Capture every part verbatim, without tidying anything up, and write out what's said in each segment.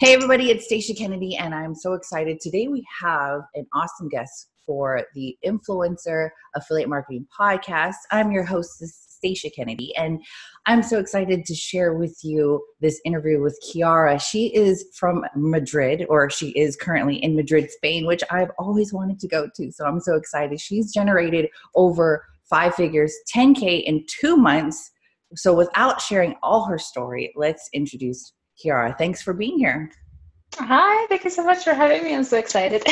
Hey everybody, it's Stacia Kennedy and I'm so excited. Today we have an awesome guest for the Influencer Affiliate Marketing Podcast. I'm your host, Stacia Kennedy, and I'm so excited to share with you this interview with Chiara. She is from Madrid, or she is currently in Madrid, Spain, which I've always wanted to go to, so I'm so excited. She's generated over five figures, ten K in two months. So without sharing all her story, let's introduce Chiara. Thanks for being here. Hi, thank you so much for having me. I'm so excited.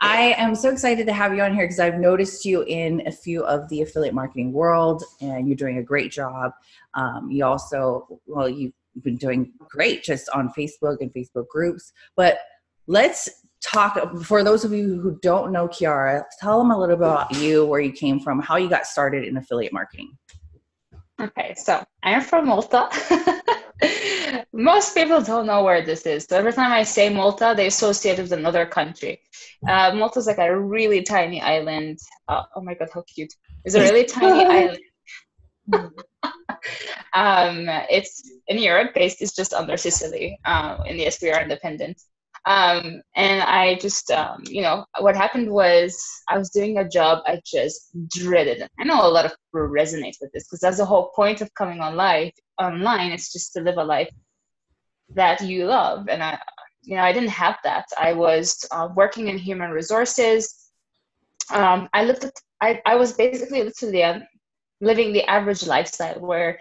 I am so excited to have you on here because I've noticed you in a few of the affiliate marketing world and you're doing a great job. Um, you also, well, you've been doing great just on Facebook and Facebook groups. But let's talk, for those of you who don't know Chiara, tell them a little bit about you, where you came from, how you got started in affiliate marketing. Okay, so I'm from Malta. Most people don't know where this is. So every time I say Malta, they associate it with another country. Uh, Malta is like a really tiny island. Uh, oh my God, how cute. It's a really tiny island. um, it's in Europe based. It's just under Sicily. Uh, and yes, we are independent. Um, and I just, um, you know, what happened was I was doing a job I just dreaded. I know a lot of people resonate with this because that's the whole point of coming on live, online. It's just to live a life that you love. And I, you know, I didn't have that. I was uh, working in human resources. Um, I looked at, I, I was basically literally living the average lifestyle where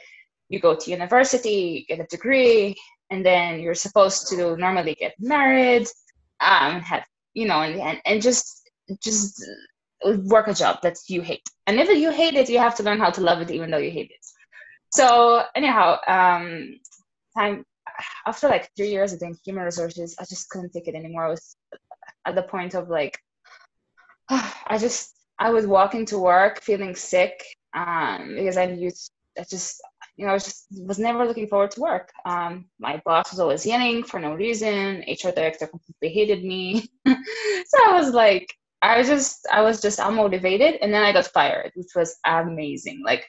you go to university, you get a degree, and then you're supposed to normally get married, um, have, you know, and, and just just work a job that you hate. And if you hate it, you have to learn how to love it, even though you hate it. So anyhow, um, time after like three years of doing human resources, I just couldn't take it anymore. I was at the point of like, oh, I just, I would walk into work feeling sick um, because I used, I just, you know, I was just was never looking forward to work. Um, my boss was always yelling for no reason. H R director completely hated me. So I was like, I was just, I was just unmotivated. And then I got fired, which was amazing. Like,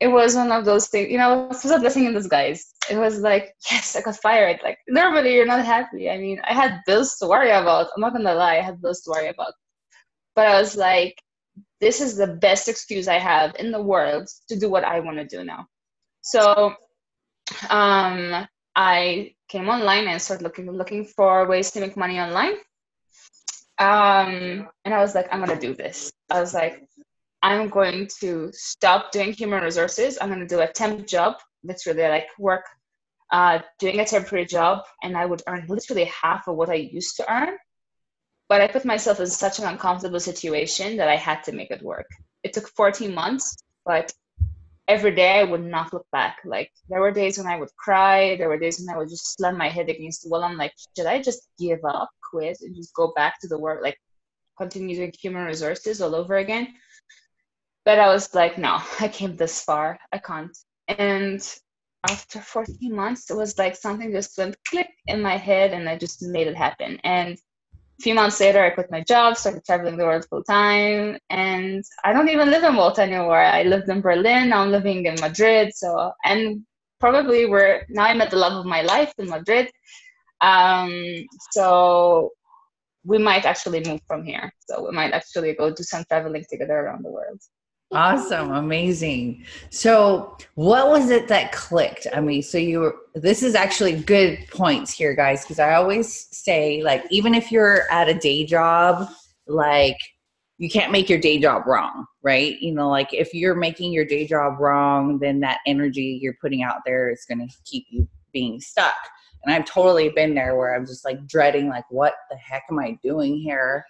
it was one of those things, you know, it was a blessing in disguise. It was like, yes, I got fired. Like, normally you're not happy. I mean, I had bills to worry about. I'm not going to lie. I had bills to worry about. But I was like, this is the best excuse I have in the world to do what I want to do now. So um, I came online and started looking looking for ways to make money online. Um, and I was like, I'm going to do this. I was like, I'm going to stop doing human resources. I'm going to do a temp job, literally like work, uh, doing a temporary job. And I would earn literally half of what I used to earn. But I put myself in such an uncomfortable situation that I had to make it work. It took fourteen months, but every day I would not look back. Like, there were days when I would cry. There were days when I would just slam my head against the wall. I'm like, should I just give up, quit, and just go back to the work, like continue doing human resources all over again? But I was like, no, I came this far. I can't. And after fourteen months, it was like something just went click in my head, and I just made it happen. And a few months later, I quit my job, started traveling the world full time, and I don't even live in Malta anymore. I lived in Berlin, now I'm living in Madrid. So, and probably we're, now I'm at the love of my life in Madrid. Um, so we might actually move from here. So we might actually go do some traveling together around the world. Awesome. Amazing. So what was it that clicked? I mean, so you were, this is actually good points here, guys, because I always say, like, even if you're at a day job, like, you can't make your day job wrong, right? You know, like, if you're making your day job wrong, then that energy you're putting out there is going to keep you being stuck. And I've totally been there where I'm just like dreading, like, what the heck am I doing here?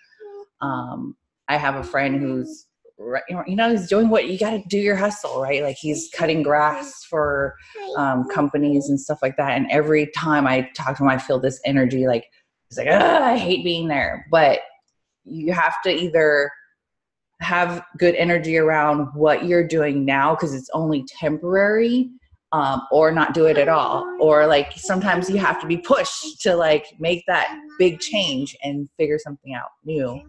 Um, I have a friend who's, right, you know, he's doing what you got to do, your hustle, right? Like, he's cutting grass for um, companies and stuff like that. And every time I talk to him, I feel this energy, like, it's like, I hate being there. But you have to either have good energy around what you're doing now, because it's only temporary, um, or not do it at all. Or, like, sometimes you have to be pushed to, like, make that big change and figure something out new.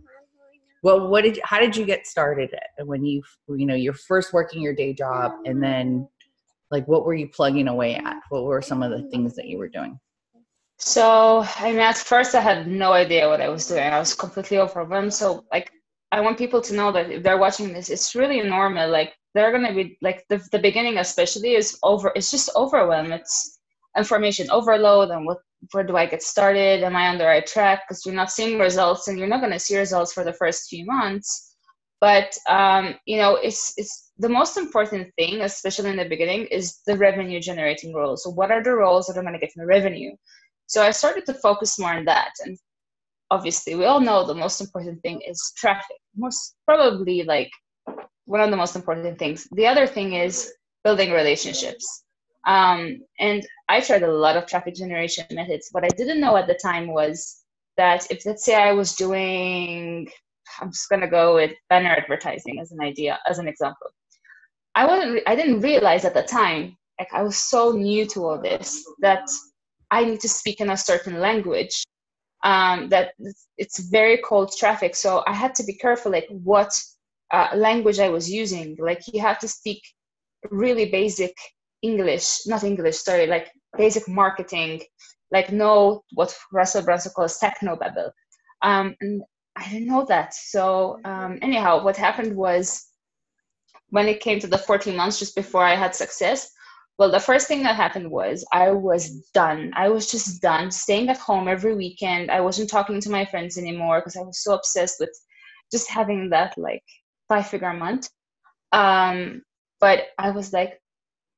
Well, what did, how did you get started when you, you know, you're first working your day job, and then, like, what were you plugging away at? What were some of the things that you were doing? So, I mean, at first I had no idea what I was doing. I was completely overwhelmed. So, like, I want people to know that if they're watching this, it's really normal. Like, they're going to be, like, the, the beginning especially is over. It's just overwhelm. It's information overload and what, where do I get started? Am I on the right track? Because you're not seeing results and you're not going to see results for the first few months. But, um, you know, it's it's the most important thing, especially in the beginning, is the revenue generating roles. So what are the roles that I'm going to get in the revenue? So I started to focus more on that. And obviously we all know the most important thing is traffic. Most probably like one of the most important things. The other thing is building relationships. Um, and I tried a lot of traffic generation methods. What I didn't know at the time was that if, let's say I was doing, I'm just gonna go with banner advertising as an idea, as an example. I wasn't, I didn't realize at the time, like I was so new to all this that I need to speak in a certain language, um, that it's very cold traffic. So I had to be careful, like what uh, language I was using. Like you have to speak really basic English, not English, sorry, like basic marketing, like know what Russell Brunson calls technobabble. Um, and I didn't know that. So um, anyhow, what happened was when it came to the fourteen months just before I had success, well, the first thing that happened was I was done. I was just done staying at home every weekend. I wasn't talking to my friends anymore because I was so obsessed with just having that like five figure a month. Um, but I was like,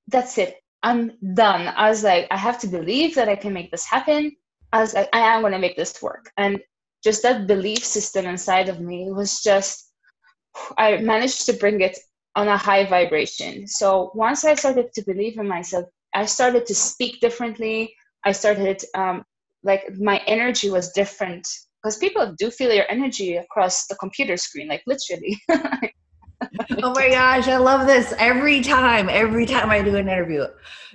that's it. I'm done. I was like, I have to believe that I can make this happen. I was like, I am going to make this work. And just that belief system inside of me was just, I managed to bring it on a high vibration. So once I started to believe in myself, I started to speak differently. I started, um, like my energy was different because people do feel your energy across the computer screen, like literally. Oh my gosh, I love this. Every time, every time I do an interview,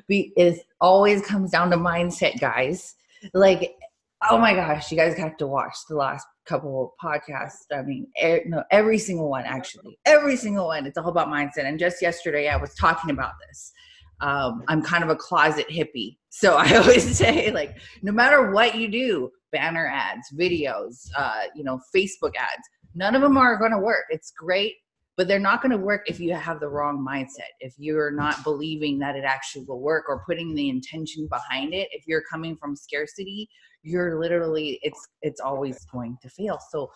it always comes down to mindset, guys. Like, oh my gosh, you guys have to watch the last couple of podcasts. I mean, er, no, every single one, actually, every single one. It's all about mindset. And just yesterday I was talking about this. Um, I'm kind of a closet hippie. So I always say, like, no matter what you do, banner ads, videos, uh, you know, Facebook ads, none of them are going to work. It's great, but they're not going to work if you have the wrong mindset. If you're not believing that it actually will work or putting the intention behind it, if you're coming from scarcity, you're literally, it's it's always going to fail. So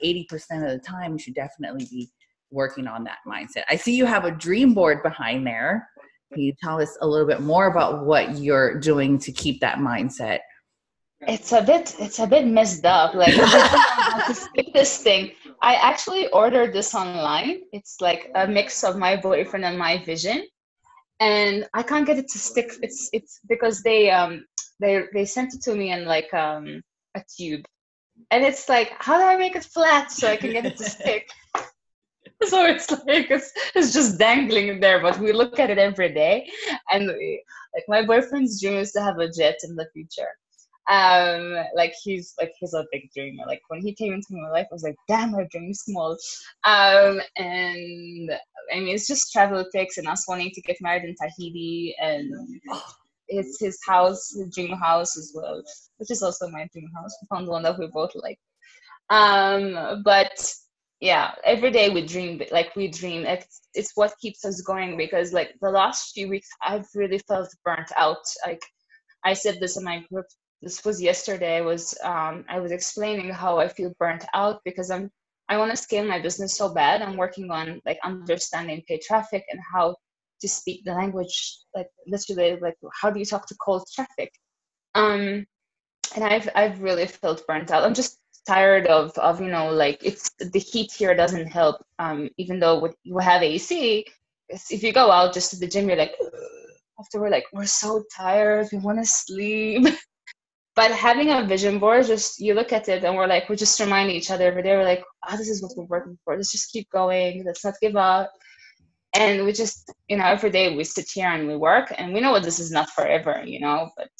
eighty percent of the time, you should definitely be working on that mindset. I see you have a dream board behind there. Can you tell us a little bit more about what you're doing to keep that mindset? It's a bit, it's a bit messed up. Like to speak this thing. I actually ordered this online. It's like a mix of my boyfriend and my vision. And I can't get it to stick. It's it's because they um they they sent it to me in like um a tube, and it's like, how do I make it flat so I can get it to stick? So it's like it's it's just dangling in there. But we look at it every day, and we, like my boyfriend's dream is to have a jet in the future. Um, like he's like he's a big dreamer. Like when he came into my life, I was like, damn, I dream small. Um, and I mean, it's just travel pics and us wanting to get married in Tahiti, and it's his house, his dream house as well, which is also my dream house. We found one that we both like. Um, but yeah, every day we dream, like we dream. It's it's what keeps us going because like the last few weeks, I've really felt burnt out. Like I said this in my group. This was yesterday. I was um, I was explaining how I feel burnt out because I'm I want to scale my business so bad. I'm working on like understanding paid traffic and how to speak the language, like literally, like how do you talk to cold traffic? Um, and I've I've really felt burnt out. I'm just tired of of you know like it's the heat here doesn't help. Um, even though we have A C, if you go out just to the gym, you're like after we're like we're so tired, we want to sleep. But having a vision board, just you look at it and we're like, we're just reminding each other every day. We're like, oh, this is what we're working for. Let's just keep going. Let's not give up. And we just, you know, every day we sit here and we work and we know what this is not forever, you know, but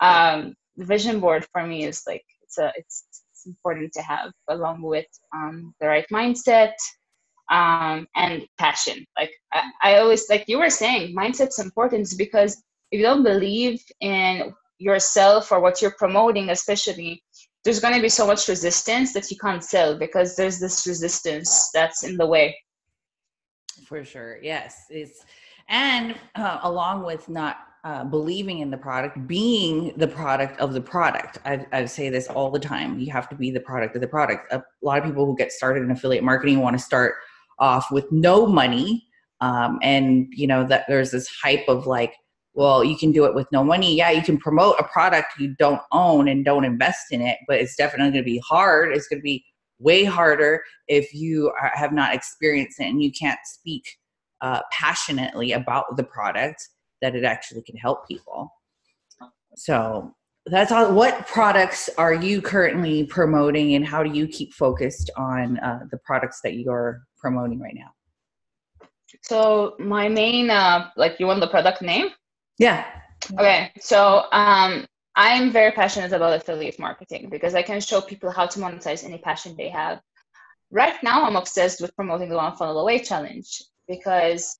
um, the vision board for me is like, it's a, it's, it's important to have along with um, the right mindset um, and passion. Like I, I always, like you were saying, mindset's important because if you don't believe in yourself or what you're promoting, especially, there's going to be so much resistance that you can't sell because there's this resistance that's in the way. For sure. Yes. It's, and uh, along with not uh, believing in the product, being the product of the product. I, I say this all the time. You have to be the product of the product. A lot of people who get started in affiliate marketing want to start off with no money. Um, and you know, that there's this hype of like, well, you can do it with no money. Yeah, you can promote a product you don't own and don't invest in it, but it's definitely going to be hard. It's going to be way harder if you are, have not experienced it and you can't speak uh, passionately about the product that it actually can help people. So that's all. What products are you currently promoting, and how do you keep focused on uh, the products that you're promoting right now? So my main, uh, like, you want the product name? Yeah. Okay. So um, I'm very passionate about affiliate marketing because I can show people how to monetize any passion they have. Right now, I'm obsessed with promoting the One Funnel Away Challenge because,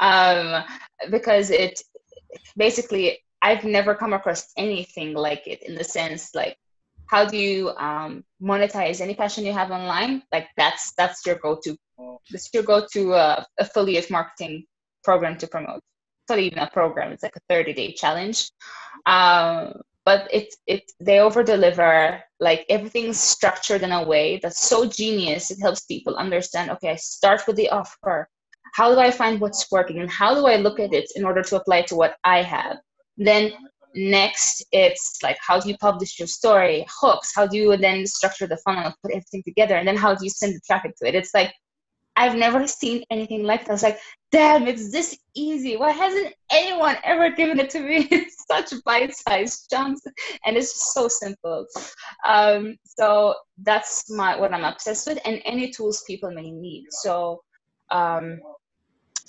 um, because it basically, I've never come across anything like it, in the sense, like, how do you um, monetize any passion you have online? Like that's, that's your go-to, that's your go-to uh, affiliate marketing program to promote. Not even a program, it's like a thirty day challenge, um but it's it they over deliver. Like, everything's structured in a way that's so genius. It helps people understand, okay, I start with the offer, how do I find what's working and how do I look at it in order to apply to what I have? Then next, it's like, how do you publish your story, hooks, how do you then structure the funnel, put everything together, and then how do you send the traffic to it? It's like, I've never seen anything like that. I was like, damn, it's this easy. Why hasn't anyone ever given it to me? It's such bite-sized chunks, and it's just so simple. Um, so that's my what I'm obsessed with, and any tools people may need. So um,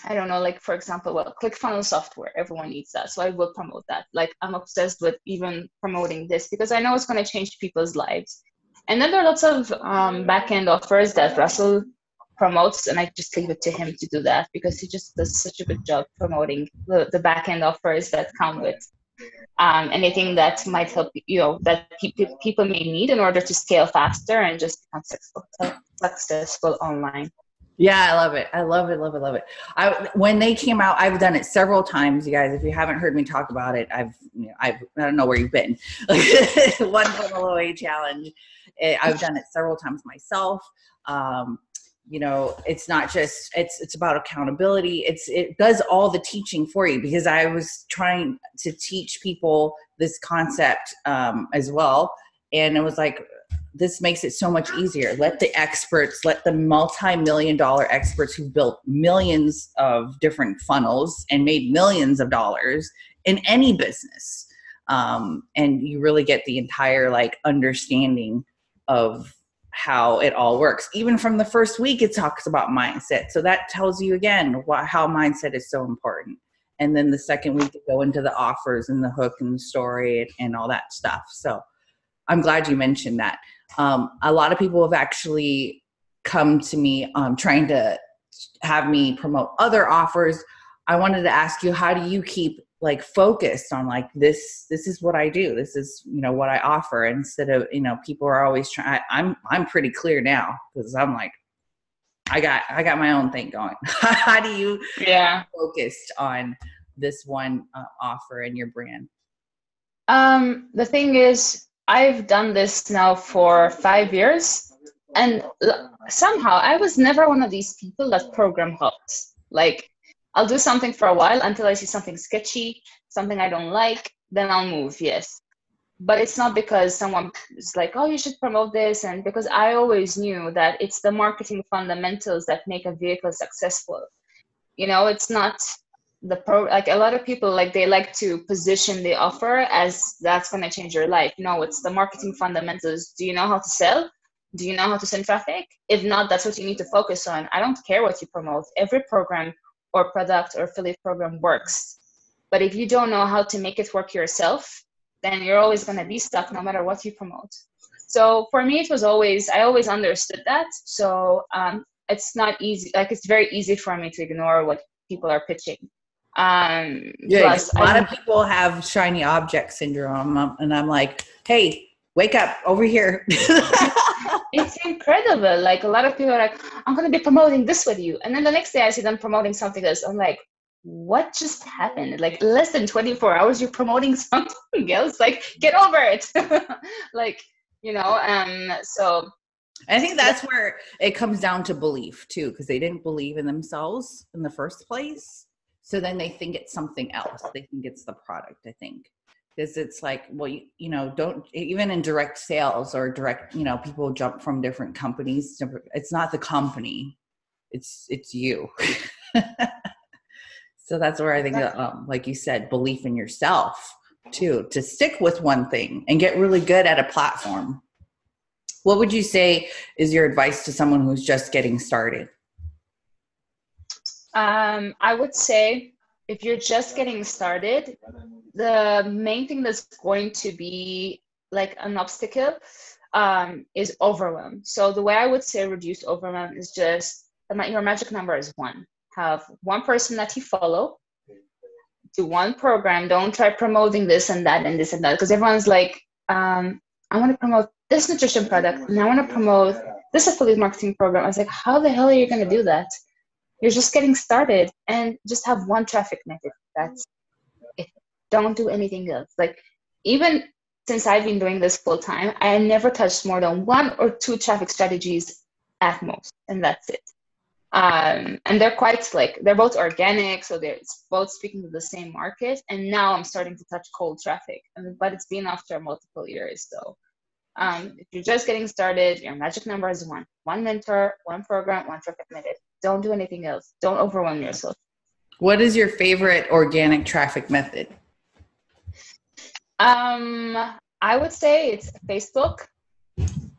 I don't know, like, for example, well, ClickFunnels software, everyone needs that. So I will promote that. Like, I'm obsessed with even promoting this because I know it's going to change people's lives. And then there are lots of um, back-end offers that Russell promotes, and I just leave it to him to do that because he just does such a good job promoting the, the back-end offers that come with um, anything that might help, you know, that people, people may need in order to scale faster and just become successful, successful online. Yeah, I love it. I love it, love it, love it. I, when they came out, I've done it several times, you guys. If you haven't heard me talk about it, I've, you know, I've I don't know where you've been. One Funnel Away Challenge. I've done it several times myself. Um, You know, it's not just, it's, it's about accountability. It's, it does all the teaching for you, because I was trying to teach people this concept um, as well. And it was like, this makes it so much easier. Let the experts, let the multi-million dollar experts who built millions of different funnels and made millions of dollars in any business. Um, and you really get the entire, like, understanding of how it all works. Even from the first week, it talks about mindset. So that tells you again why, how mindset is so important. And then the second week, you go into the offers and the hook and the story and, and all that stuff. So I'm glad you mentioned that. Um, a lot of people have actually come to me um, trying to have me promote other offers. I wanted to ask you, how do you keep, like, focused on, like, this, this is what I do. This is, you know, what I offer, instead of, you know, people are always trying. I, I'm, I'm pretty clear now, because I'm like, I got, I got my own thing going. How do you yeah. focused on this one uh, offer and your brand? Um, the thing is, I've done this now for five years and somehow I was never one of these people that program hops. Like, I'll do something for a while until I see something sketchy, something I don't like, then I'll move, yes. But it's not because someone is like, oh, you should promote this, and because I always knew that it's the marketing fundamentals that make a vehicle successful. You know, it's not the pro, like a lot of people, like, they like to position the offer as that's going to change your life. No, it's the marketing fundamentals. Do you know how to sell? Do you know how to send traffic? If not, that's what you need to focus on. I don't care what you promote. Every program or product or affiliate program works. But if you don't know how to make it work yourself, then you're always gonna be stuck no matter what you promote. So for me, it was always, I always understood that. So um, it's not easy, like, it's very easy for me to ignore what people are pitching. Um, yeah, plus, a lot I'm, of people have shiny object syndrome, and I'm like, hey, wake up over here. It's incredible. Like, a lot of people are like, I'm going to be promoting this with you. And then the next day I see them promoting something else. I'm like, what just happened? Like, less than twenty-four hours, you're promoting something else. Like, get over it. Like, you know, um, so. I think that's where it comes down to belief too, because they didn't believe in themselves in the first place. So then they think it's something else. They think it's the product, I think. Because it's like, well, you, you know, don't, even in direct sales or direct, you know, people jump from different companies. It's not the company. It's, it's you. So that's where I think, um, like you said, belief in yourself too, to stick with one thing and get really good at a platform. What would you say is your advice to someone who's just getting started? Um, I would say if you're just getting started, the main thing that's going to be like an obstacle um, is overwhelm. So the way I would say reduce overwhelm is just, your magic number is one. Have one person that you follow, do one program. Don't try promoting this and that and this and that, because everyone's like, um, I want to promote this nutrition product and I want to promote this affiliate marketing program. I was like, how the hell are you going to do that? You're just getting started. And just have one traffic method. That's it. Don't do anything else. Like, even since I've been doing this full time, I never touched more than one or two traffic strategies at most, and that's it. Um, and they're quite like, they're both organic. So they're both speaking to the same market. And now I'm starting to touch cold traffic, but it's been after multiple years. So um, if you're just getting started, your magic number is one, one mentor, one program, one traffic method. Don't do anything else. Don't overwhelm yourself. What is your favorite organic traffic method? Um, I would say it's Facebook.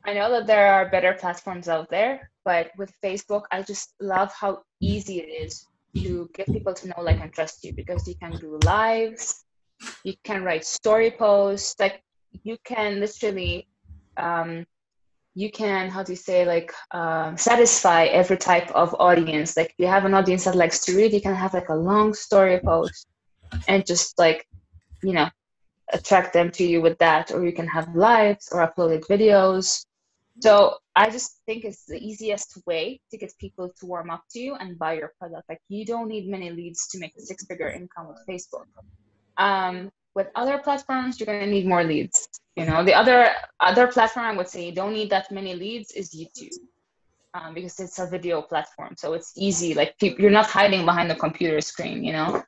I know that there are better platforms out there, but with Facebook, I just love how easy it is to get people to know, like, and trust you, because you can do lives, you can write story posts, like, you can literally, um, you can, how do you say, like, um, satisfy every type of audience. Like, if you have an audience that likes to read, you can have, like, a long story post and just, like, you know, attract them to you with that, or you can have lives or uploaded videos. So I just think it's the easiest way to get people to warm up to you and buy your product. Like, you don't need many leads to make a six-figure income with Facebook. Um, with other platforms, you're going to need more leads. You know, the other other platform I would say you don't need that many leads is YouTube, um, because it's a video platform. So it's easy. Like, people, you're not hiding behind the computer screen, you know.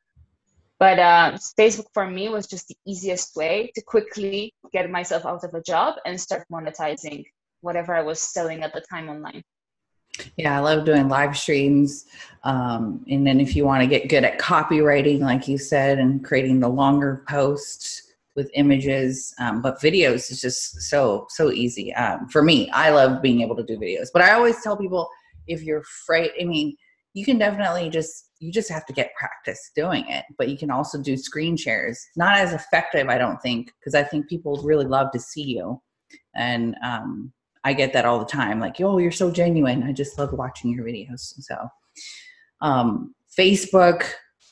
But uh, Facebook for me was just the easiest way to quickly get myself out of a job and start monetizing whatever I was selling at the time online. Yeah, I love doing live streams. Um, and then if you want to get good at copywriting, like you said, and creating the longer posts with images, um, but videos is just so, so easy. Um, for me, I love being able to do videos. But I always tell people, if you're afraid, I mean, you can definitely just, you just have to get practice doing it, but you can also do screen shares. Not as effective, I don't think, because I think people really love to see you. And um, I get that all the time. Like, oh, you're so genuine. I just love watching your videos. So um, Facebook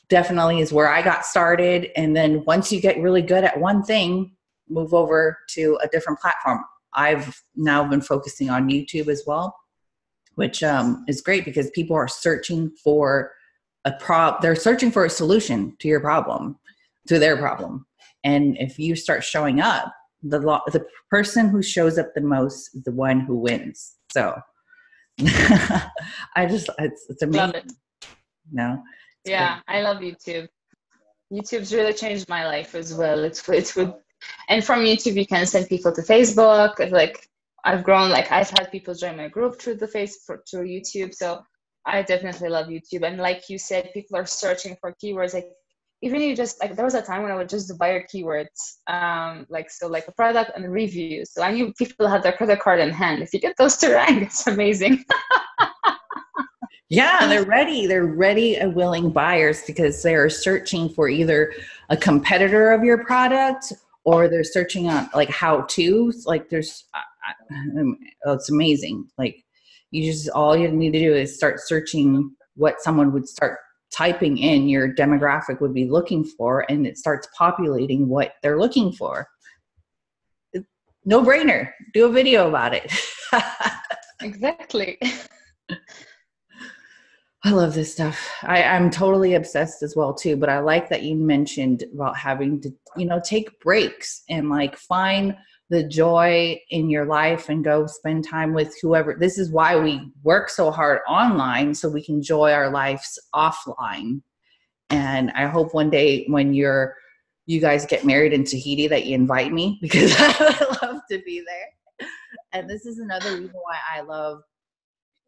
definitely is where I got started. And then once you get really good at one thing, move over to a different platform. I've now been focusing on YouTube as well, which um, is great, because people are searching for a prob. They're searching for a solution to your problem, to their problem. And if you start showing up, the lo- the person who shows up the most is the one who wins. So I just, it's, it's amazing. Love it. No. It's yeah. Great. I love YouTube. YouTube's really changed my life as well. It's, it's with, and from YouTube, you can send people to Facebook. It's like, I've grown, like, I've had people join my group through the Facebook, through YouTube. So I definitely love YouTube. And like you said, people are searching for keywords. Like, even you just, like, there was a time when I would just do buyer keywords, um, like, so like a product and reviews. So I knew people had their credit card in hand. If you get those to rank, it's amazing. Yeah, they're ready. They're ready and willing buyers, because they're searching for either a competitor of your product, or they're searching on, like, how to, like, there's, oh, it's amazing. Like, you just, all you need to do is start searching what someone would start typing in your demographic would be looking for, and it starts populating what they're looking for. No brainer, do a video about it. Exactly. I love this stuff. I, I'm totally obsessed as well too, but I like that you mentioned about having to, you know, take breaks and like find the joy in your life and go spend time with whoever. This is why we work so hard online, so we can enjoy our lives offline. And I hope one day when you're, you guys get married in Tahiti that you invite me, because I would love to be there. And this is another reason why I love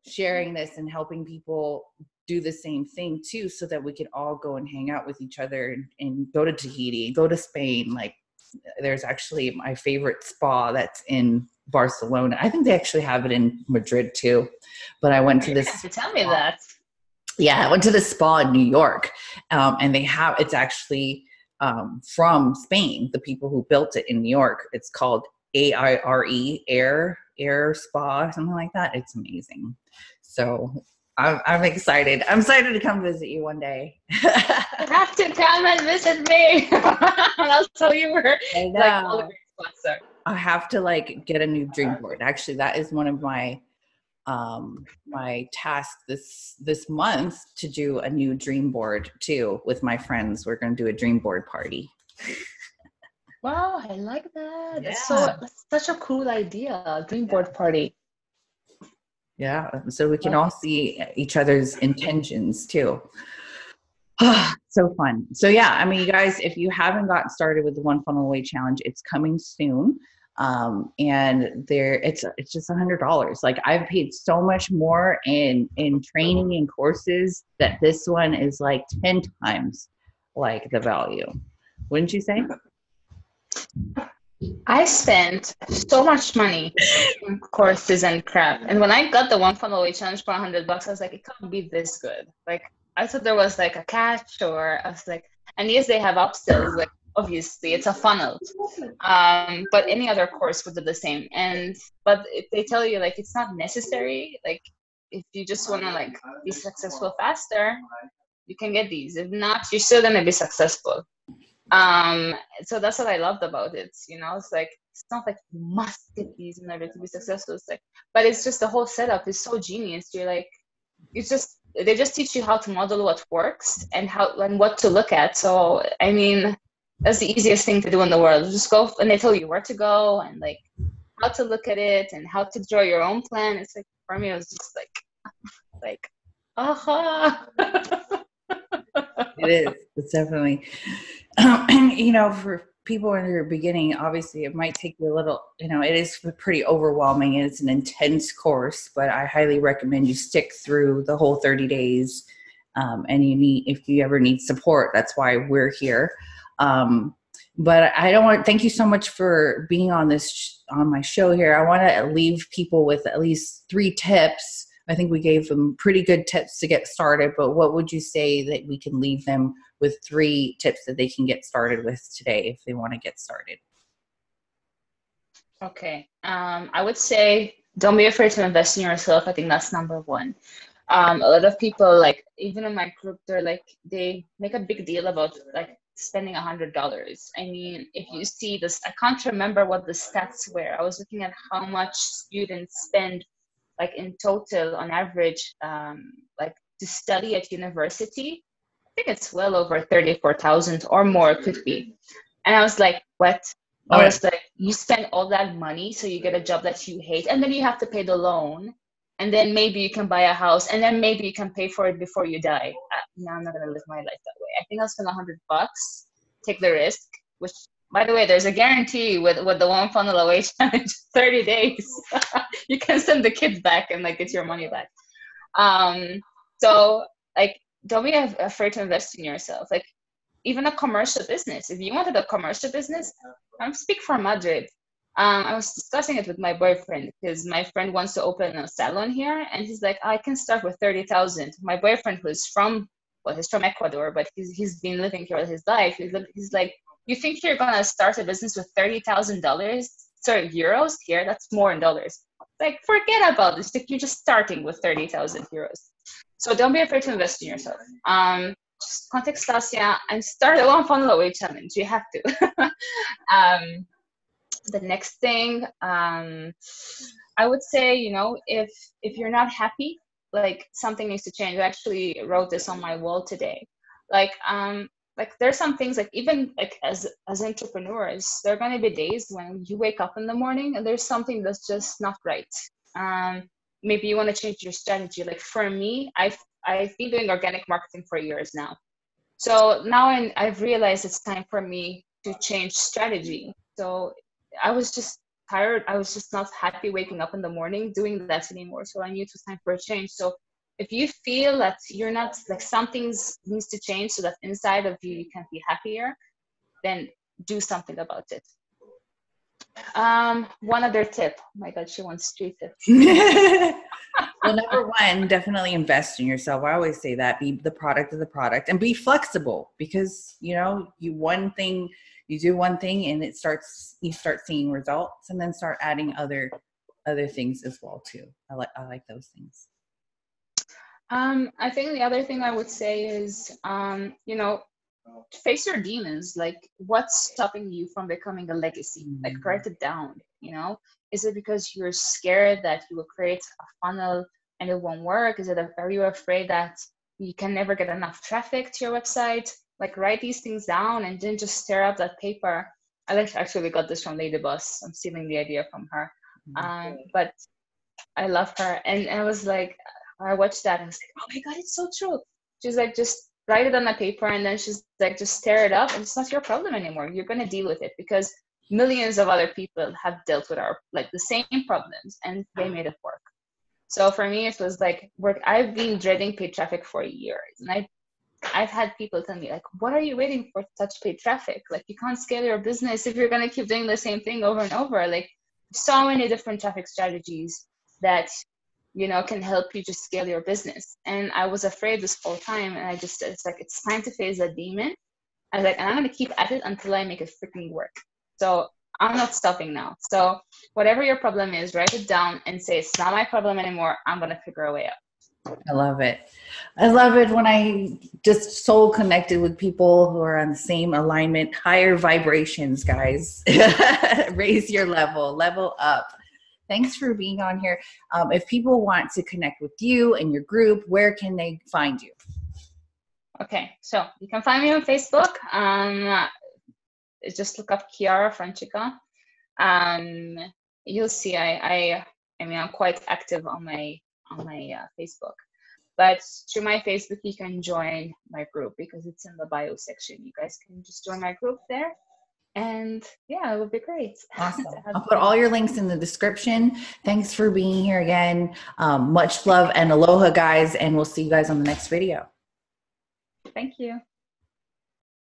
sharing this and helping people do the same thing too, so that we can all go and hang out with each other and, and go to Tahiti, go to Spain. Like, there's actually my favorite spa that's in Barcelona. I think they actually have it in Madrid too, but I went to this. You have to tell me that. Yeah, I went to the spa in New York, um, and they have, it's actually um, from Spain, the people who built it in New York. It's called A I R E, AIRE. AIR spa, something like that. It's amazing. So I'm, I'm excited. I'm excited to come visit you one day. You have to come and visit me. I'll tell you where. I know. Like, all the great spots are. I have to like get a new dream board. Actually, that is one of my um, my tasks this this month, to do a new dream board too with my friends. We're going to do a dream board party. Wow, I like that. Yeah. That's so, that's such a cool idea, dream board party. Yeah, so we can all see each other's intentions too. So fun. So yeah, I mean, you guys, if you haven't gotten started with the One Funnel Away Challenge, it's coming soon. Um, and there, it's it's just one hundred dollars. Like, I've paid so much more in in training and courses that this one is like ten times like the value. Wouldn't you say? I spent so much money on courses and crap, and when I got the One Funnel Away Challenge for one hundred bucks, I was like, it can't be this good. Like, I thought there was like a catch, or I was like, and yes, they have upsells, like obviously it's a funnel, um but any other course would do the same. And but if they tell you like it's not necessary, like if you just want to like be successful faster, you can get these. If not, you're still gonna be successful. Um, so that's what I loved about it, you know. It's like, it's not like you must get these in order to be successful. It's like, but it's just the whole setup is so genius. You're like, it's just, they just teach you how to model what works and how, and what to look at. So, I mean, that's the easiest thing to do in the world. Just go, and they tell you where to go and like how to look at it and how to draw your own plan. It's like, for me, it was just like, like, aha. It is. It's definitely, um, and you know, for people in their beginning, obviously it might take you a little, you know, it is pretty overwhelming. It's an intense course, but I highly recommend you stick through the whole thirty days. Um, and you need, if you ever need support, that's why we're here. Um, but I don't want, thank you so much for being on this, sh- on my show here. I want to leave people with at least three tips. I think we gave them pretty good tips to get started, but what would you say that we can leave them with, three tips that they can get started with today if they want to get started? Okay. Um, I would say, don't be afraid to invest in yourself. I think that's number one. Um, a lot of people, like even in my group, they're like, they make a big deal about like spending a hundred dollars. I mean, if you see this, I can't remember what the stats were. I was looking at how much students spend like in total on average, um, like to study at university. I think it's well over thirty-four thousand or more, it could be. And I was like, what? All I was right. Like, you spend all that money so you get a job that you hate, and then you have to pay the loan, and then maybe you can buy a house, and then maybe you can pay for it before you die. Uh, no, I'm not gonna live my life that way. I think I'll spend a hundred bucks, take the risk, which, by the way, there's a guarantee with, with the One Funnel Away Challenge, thirty days. You can send the kids back and like get your money back. Um, so like, don't be afraid to invest in yourself. Like even a commercial business. If you wanted a commercial business, I'm speak for Madrid. Um, I was discussing it with my boyfriend because my friend wants to open a salon here, and he's like, I can start with thirty thousand. My boyfriend, who's from, well, he's from Ecuador, but he's he's been living here all his life. He's, he's like, you think you're gonna start a business with thirty thousand dollars, sorry, euros here? That's more in dollars. Like, forget about this. Like, you're just starting with thirty thousand euros. So don't be afraid to invest in yourself. Um, just contact Stacia and start a One Funnel Away Challenge. You have to. um, the next thing, um, I would say, you know, if if you're not happy, like something needs to change. I actually wrote this on my wall today. Like, um, like there's some things, like even like as as entrepreneurs, there are going to be days when you wake up in the morning and there's something that's just not right. Um, maybe you want to change your strategy. Like for me, I've I've been doing organic marketing for years now, so now I, I've realized it's time for me to change strategy. So I was just tired. I was just not happy waking up in the morning doing that anymore. So I knew it was time for a change. So if you feel that you're not, like something needs to change so that inside of you, you can be happier, then do something about it. Um, one other tip. Oh my God, she wants three tips. Well, number one, definitely invest in yourself. I always say that. Be the product of the product and be flexible, because, you know, you one thing, you do one thing and it starts, you start seeing results, and then start adding other, other things as well too. I like, I like those things. Um, I think the other thing I would say is, um, you know, face your demons. Like, what's stopping you from becoming a legacy? Mm-hmm. Like, write it down, you know? Is it because you're scared that you will create a funnel and it won't work? Is it, a, are you afraid that you can never get enough traffic to your website? Like, write these things down and then just tear up that paper. I actually got this from Lady Boss. I'm stealing the idea from her. Mm-hmm. Um, but I love her. And I was like, I watched that and I was like, oh my God, it's so true. She's like, just write it on the paper, and then she's like, just tear it up, and it's not your problem anymore. You're going to deal with it, because millions of other people have dealt with our, like, the same problems, and they made it work. So for me, it was like, work. I've been dreading paid traffic for years, and I, I've had people tell me, like, what are you waiting for to touch paid traffic? Like, you can't scale your business if you're going to keep doing the same thing over and over. Like, so many different traffic strategies that, you know, can help you just scale your business. And I was afraid this whole time. And I just said, it's like, it's time to face that demon. I was like, and I'm going to keep at it until I make it freaking work. So I'm not stopping now. So whatever your problem is, write it down and say, it's not my problem anymore. I'm going to figure a way out. I love it. I love it when I just soul connected with people who are on the same alignment, higher vibrations, guys. Raise your level, level up. Thanks for being on here. Um, if people want to connect with you and your group, where can they find you? Okay, so you can find me on Facebook. Um, just look up Chiara Francica. Um, you'll see. I, I, I mean, I'm quite active on my on my uh, Facebook. But through my Facebook, you can join my group because it's in the bio section. You guys can just join my group there. And yeah, it would be great. Awesome. I'll put all your links in the description. Thanks for being here again. Um, much love and aloha, guys. And we'll see you guys on the next video. Thank you.